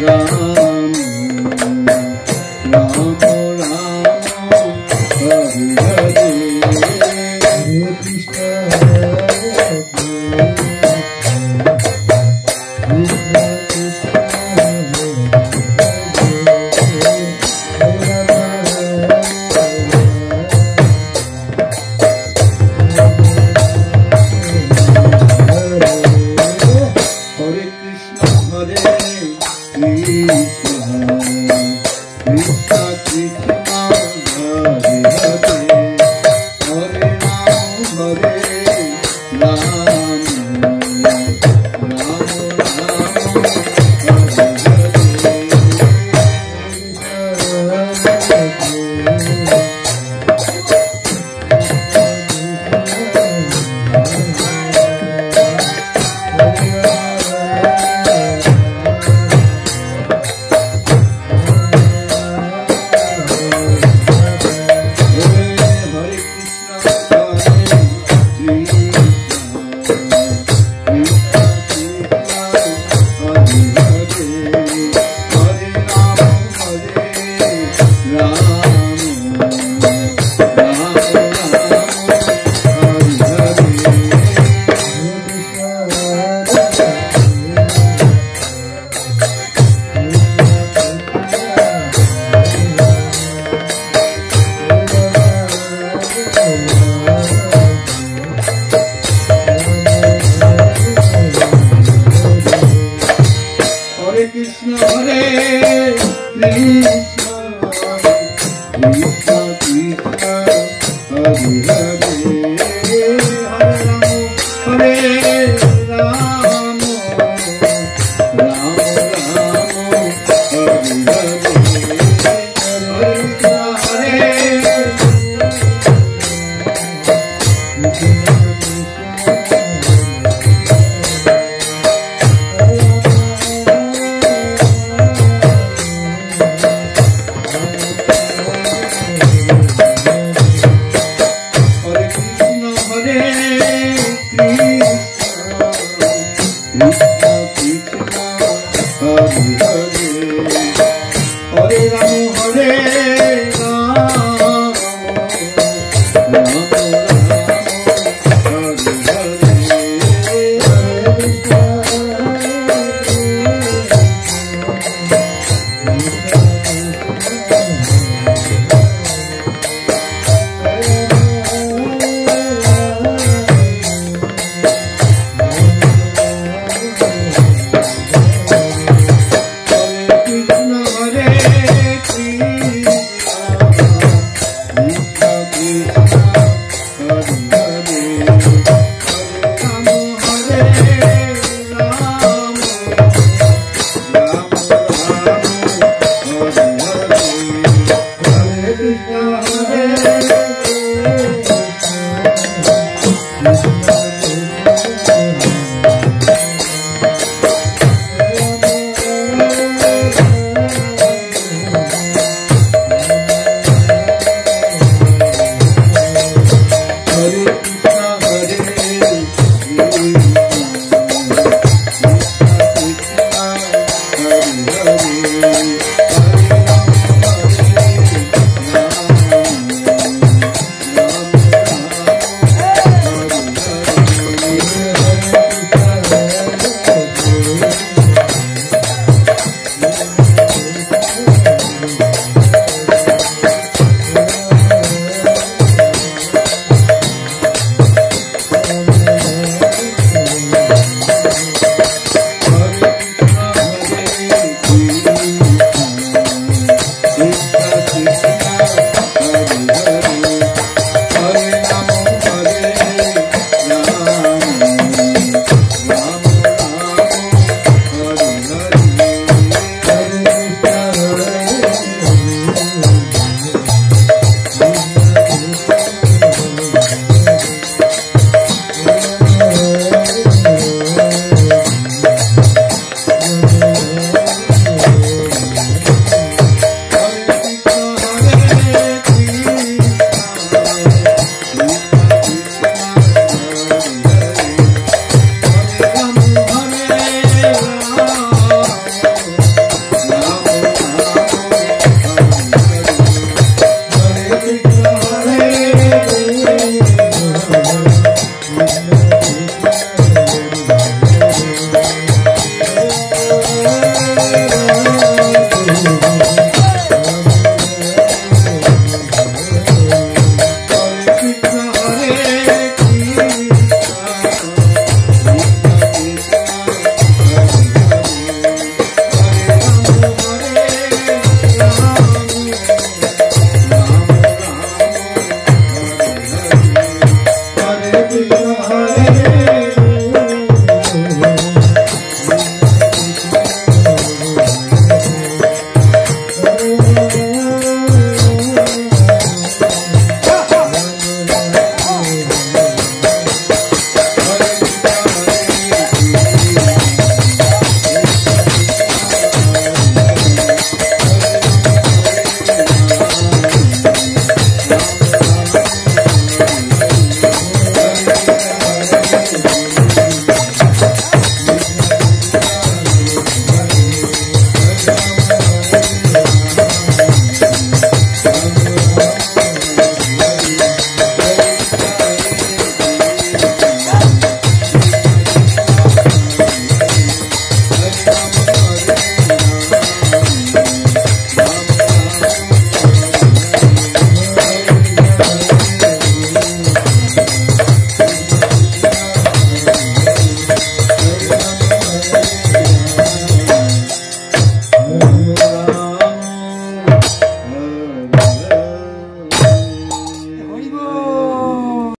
Hare Rama, Hare Rama, Hare Rama.